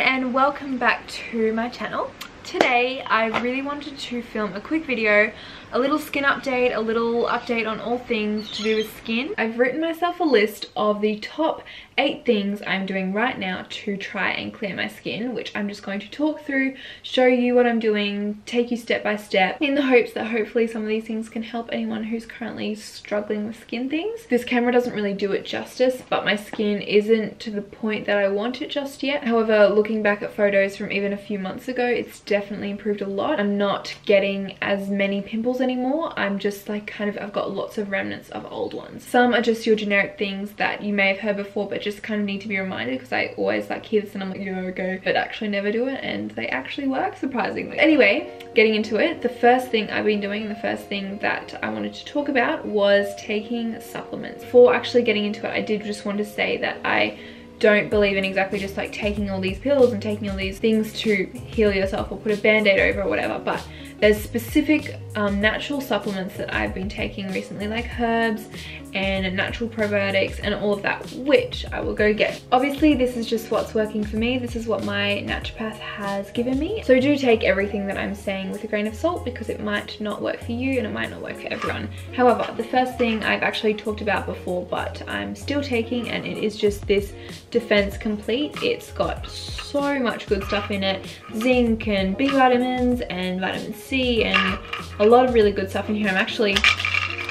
everyone and welcome back to my channel. Today I really wanted to film a quick video, a little skin update, a little update on all things to do with skin. I've written myself a list of the top 8 things I'm doing right now to try and clear my skin, which I'm just going to talk through, show you what I'm doing, take you step by step, in the hopes that hopefully some of these things can help anyone who's currently struggling with skin things. This camera doesn't really do it justice, but my skin isn't to the point that I want it just yet. However, looking back at photos from even a few months ago, it's definitely improved a lot. I'm not getting as many pimples anymore. I'm just like I've got lots of remnants of old ones. Some are just your generic things that you may have heard before but just kind of need to be reminded, because I always like hear this and I'm like, yeah, go, but actually never do it, and they actually work surprisingly. Anyway, getting into it, the first thing I've been doing, the first thing that I wanted to talk about was taking supplements. Before actually getting into it, I did just want to say that I don't believe in exactly just like taking all these pills and taking all these things to heal yourself or put a band-aid over or whatever, but there's specific natural supplements that I've been taking recently, like herbs and natural probiotics and all of that, which I will go get. Obviously this is just what's working for me. This is what my naturopath has given me. So do take everything that I'm saying with a grain of salt, because it might not work for you and it might not work for everyone. However, the first thing I've actually talked about before, but I'm still taking, and it is just this Defense Complete. It's got so much good stuff in it. Zinc and B vitamins and vitamin C and a lot of really good stuff in here. I'm actually,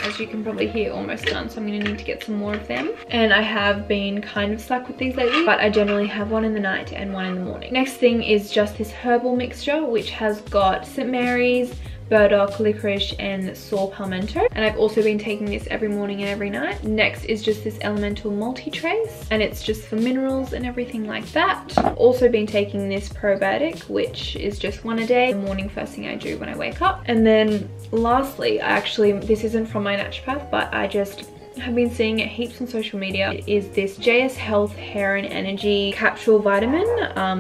as you can probably hear, almost done, so I'm gonna need to get some more of them. And I have been kind of slack with these lately, but I generally have one in the night and one in the morning. Next thing is just this herbal mixture, which has got St. Mary's, burdock, licorice and saw palmetto, and I've also been taking this every morning and every night. Next is just this elemental multi-trace, and it's just for minerals and everything like that. I've also been taking this probiotic, which is just one a day, the morning first thing I do when I wake up. And then lastly, this isn't from my naturopath, but I just have been seeing it heaps on social media. It is this JS Health Hair and Energy Capsule Vitamin.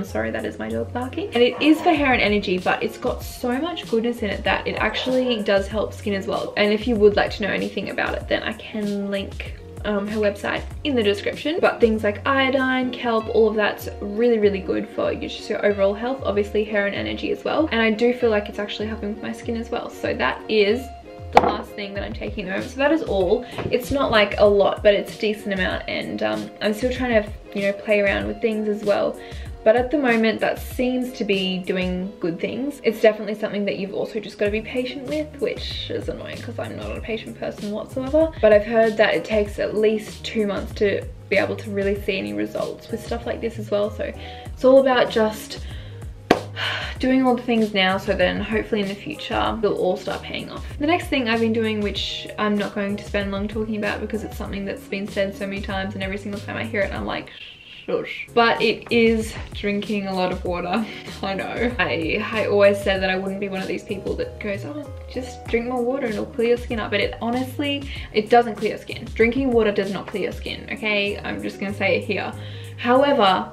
Sorry, that is my dog barking. And it is for hair and energy, but it's got so much goodness in it that it actually does help skin as well. And if you would like to know anything about it, then I can link her website in the description. But things like iodine, kelp, all of that's really, really good for just your overall health, obviously hair and energy as well. And I do feel like it's actually helping with my skin as well. So that is the last thing that I'm taking at the moment. So that is all. It's not like a lot, but it's a decent amount, and I'm still trying to, you know, play around with things as well. But at the moment, that seems to be doing good things. It's definitely something that you've also just got to be patient with, which is annoying because I'm not a patient person whatsoever. But I've heard that it takes at least 2 months to be able to really see any results with stuff like this as well. So it's all about just doing all the things now, so then hopefully in the future they'll all start paying off. The next thing I've been doing, which I'm not going to spend long talking about because it's something that's been said so many times, and every single time I hear it I'm like, shush. But it is drinking a lot of water. I know. I always said that I wouldn't be one of these people that goes, oh, just drink more water and it'll clear your skin up. But it honestly, it doesn't clear your skin. Drinking water does not clear your skin, okay? I'm just gonna say it here. However,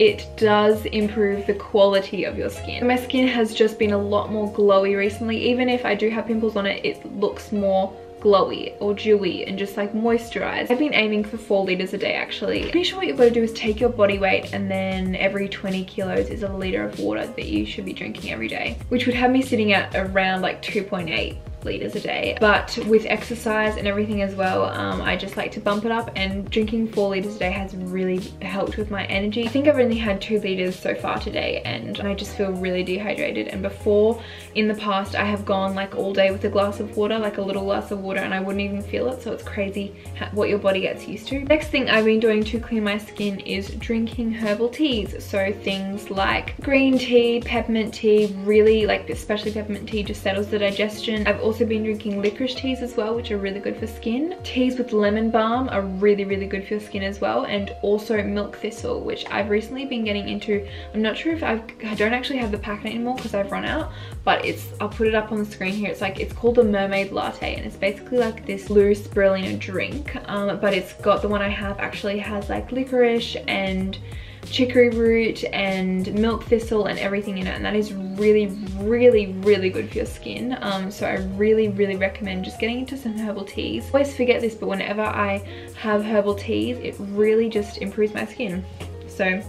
it does improve the quality of your skin. My skin has just been a lot more glowy recently. Even if I do have pimples on it, it looks more glowy or dewy and just like moisturized. I've been aiming for 4 liters a day actually. Pretty sure what you've got to do is take your body weight, and then every 20 kilos is a liter of water that you should be drinking every day, which would have me sitting at around like 2.8 liters a day. But with exercise and everything as well, I just like to bump it up, and drinking 4 liters a day has really helped with my energy. I think I've only had 2 liters so far today, and I just feel really dehydrated. And before, in the past, I have gone like all day with a glass of water, like a little glass of water, and I wouldn't even feel it. So it's crazy what your body gets used to. Next thing I've been doing to clear my skin is drinking herbal teas. So things like green tea, peppermint tea, really, like especially peppermint tea just settles the digestion. I've also been drinking licorice teas as well, which are really good for skin. Teas with lemon balm are really, really good for your skin as well, and also milk thistle, which I've recently been getting into. I'm not sure if I don't actually have the packet anymore because I've run out, but I'll put it up on the screen here. It's called the Mermaid Latte, and it's basically like this loose spirulina drink, but it's got, the one I have actually has like licorice and chicory root and milk thistle and everything in it, and that is really, really, really good for your skin. So I really, really recommend just getting into some herbal teas. I always forget this, but whenever I have herbal teas, it really just improves my skin. So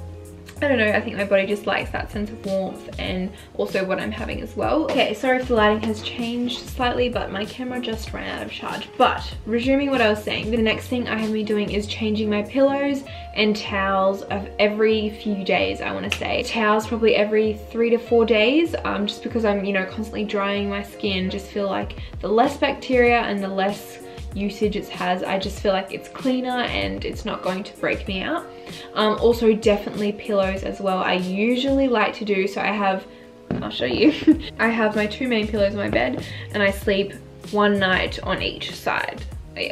I don't know, I think my body just likes that sense of warmth, and also what I'm having as well. Okay, sorry if the lighting has changed slightly, but my camera just ran out of charge. But resuming what I was saying, the next thing I have been doing is changing my pillows and towels of every few days, I want to say. Towels probably every 3 to 4 days, just because I'm, you know, constantly drying my skin. Just feel like the less bacteria and the less usage it has, I just feel like it's cleaner and it's not going to break me out. Also definitely pillows as well. I usually like to do, so I have, I'll show you. I have my two main pillows in my bed and I sleep one night on each side.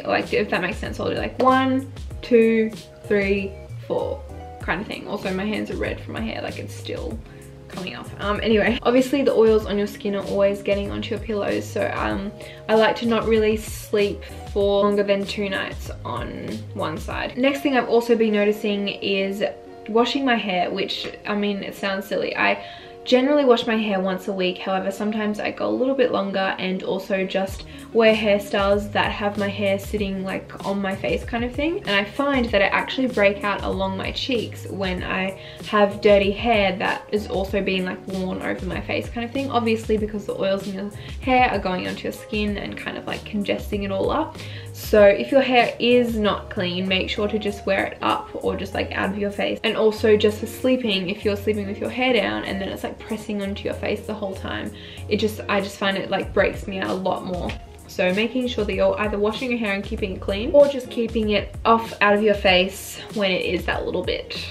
Like, if that makes sense, so I'll do like 1, 2, 3, 4 kind of thing. Also my hands are red from my hair, like it's still coming off. Anyway, obviously the oils on your skin are always getting onto your pillows, so I like to not really sleep for longer than 2 nights on one side. Next thing I've also been noticing is washing my hair, which, I mean, it sounds silly. I generally wash my hair once a week, however sometimes I go a little bit longer, and also just wear hairstyles that have my hair sitting like on my face kind of thing, and I find that I actually break out along my cheeks when I have dirty hair that is also being like worn over my face kind of thing, obviously because the oils in your hair are going onto your skin and kind of like congesting it all up. So if your hair is not clean, make sure to just wear it up or just like out of your face. And also just for sleeping, if you're sleeping with your hair down and then it's like pressing onto your face the whole time, I just find it like breaks me out a lot more. So making sure that you're either washing your hair and keeping it clean, or just keeping it off out of your face when it is that little bit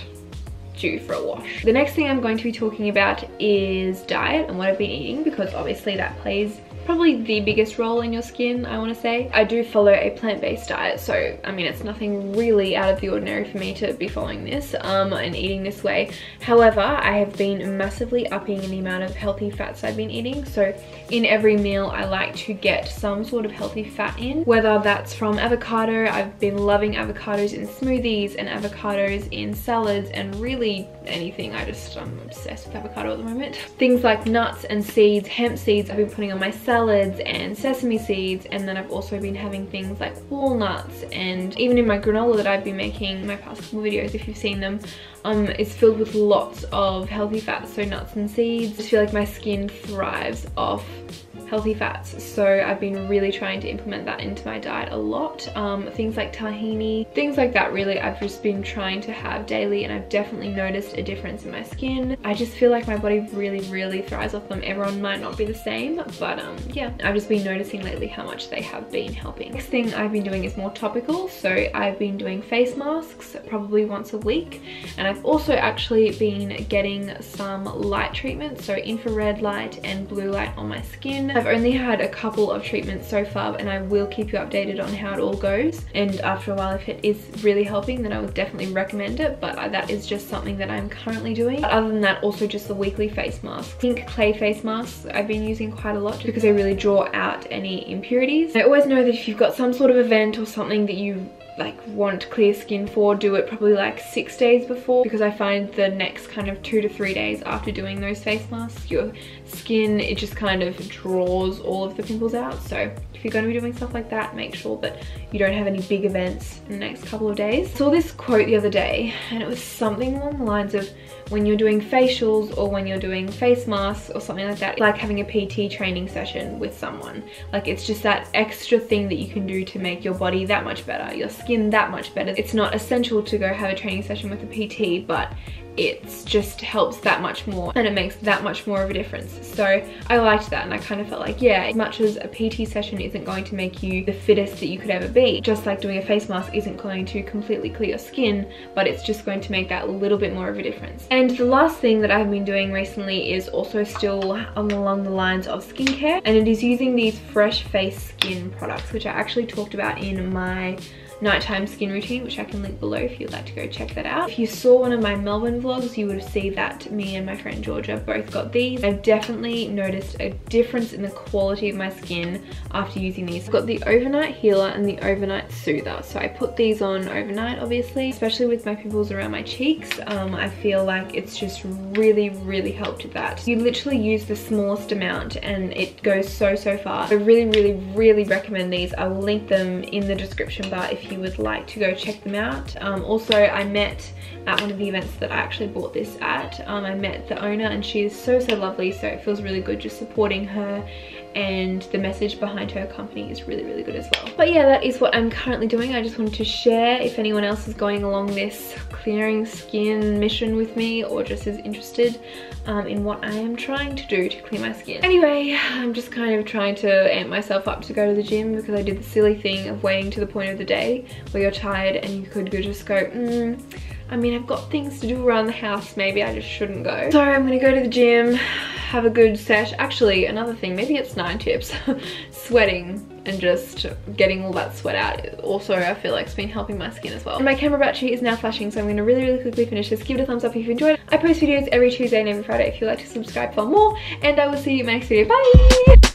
due for a wash. The next thing I'm going to be talking about is diet and what I've been eating, because obviously that plays probably the biggest role in your skin, I want to say. I do follow a plant-based diet, so I mean it's nothing really out of the ordinary for me to be following this and eating this way. However, I have been massively upping the amount of healthy fats I've been eating, so in every meal I like to get some sort of healthy fat in, whether that's from avocado. I've been loving avocados in smoothies and avocados in salads and really anything. I'm obsessed with avocado at the moment. Things like nuts and seeds, hemp seeds I've been putting on my salads and sesame seeds, and then I've also been having things like walnuts, and even in my granola that I've been making, my past couple videos if you've seen them, it's filled with lots of healthy fats, so nuts and seeds. I just feel like my skin thrives off healthy fats, so I've been really trying to implement that into my diet a lot. Things like tahini, things like that, really I've just been trying to have daily, and I've definitely noticed a difference in my skin. I just feel like my body really thrives off them. Everyone might not be the same, but yeah, I've just been noticing lately how much they have been helping. Next thing I've been doing is more topical, so I've been doing face masks probably once a week, and I've also actually been getting some light treatments, so infrared light and blue light on my skin. I've only had a couple of treatments so far, and I will keep you updated on how it all goes, and after a while if it is really helping then I would definitely recommend it, but that is just something that I'm currently doing. But other than that, also just the weekly face mask. Pink clay face masks I've been using quite a lot just because they really draw out any impurities. I always know that if you've got some sort of event or something that you like want clear skin for, do it probably like 6 days before, because I find the next kind of 2 to 3 days after doing those face masks, your skin, it just kind of draws all of the pimples out. So if you're going to be doing stuff like that, make sure that you don't have any big events in the next couple of days. I saw this quote the other day, and it was something along the lines of, when you're doing facials or when you're doing face masks or something like that, it's like having a PT training session with someone. Like, it's just that extra thing that you can do to make your body that much better, your skin that much better. It's not essential to go have a training session with a PT, but it just helps that much more, and it makes that much more of a difference. So I liked that, and I kind of felt like, yeah, as much as a PT session isn't going to make you the fittest that you could ever be, just like doing a face mask isn't going to completely clear your skin, but it's just going to make that little bit more of a difference. And the last thing that I've been doing recently is also still along the lines of skincare, and it is using these Fresh Face Skin Products, which I actually talked about in my nighttime skin routine, which I can link below if you'd like to go check that out. If you saw one of my Melbourne vlogs, you would see that me and my friend Georgia both got these. I've definitely noticed a difference in the quality of my skin after using these. I've got the Overnight Healer and the Overnight Soother, so I put these on overnight, obviously, especially with my pimples around my cheeks. I feel like it's just really helped with that. You literally use the smallest amount and it goes so far. I really recommend these. I will link them in the description bar if if you would like to go check them out. Also, I met at one of the events that I actually bought this at. I met the owner and she is so lovely, so it feels really good just supporting her, and the message behind her company is really good as well. But yeah, that is what I'm currently doing. I just wanted to share, if anyone else is going along this clearing skin mission with me, or just is interested in what I am trying to do to clear my skin. Anyway, I'm just kind of trying to amp myself up to go to the gym, because I did the silly thing of waiting to the point of the day where you're tired and you could just go, I mean, I've got things to do around the house, maybe I just shouldn't go. So I'm gonna go to the gym, have a good sesh. Actually, another thing, maybe it's 9 tips. Sweating and just getting all that sweat out. Also, I feel like it's been helping my skin as well. And my camera battery is now flashing, so I'm gonna really quickly finish this. Give it a thumbs up if you enjoyed it. I post videos every Tuesday and every Friday if you'd like to subscribe for more. And I will see you in my next video. Bye!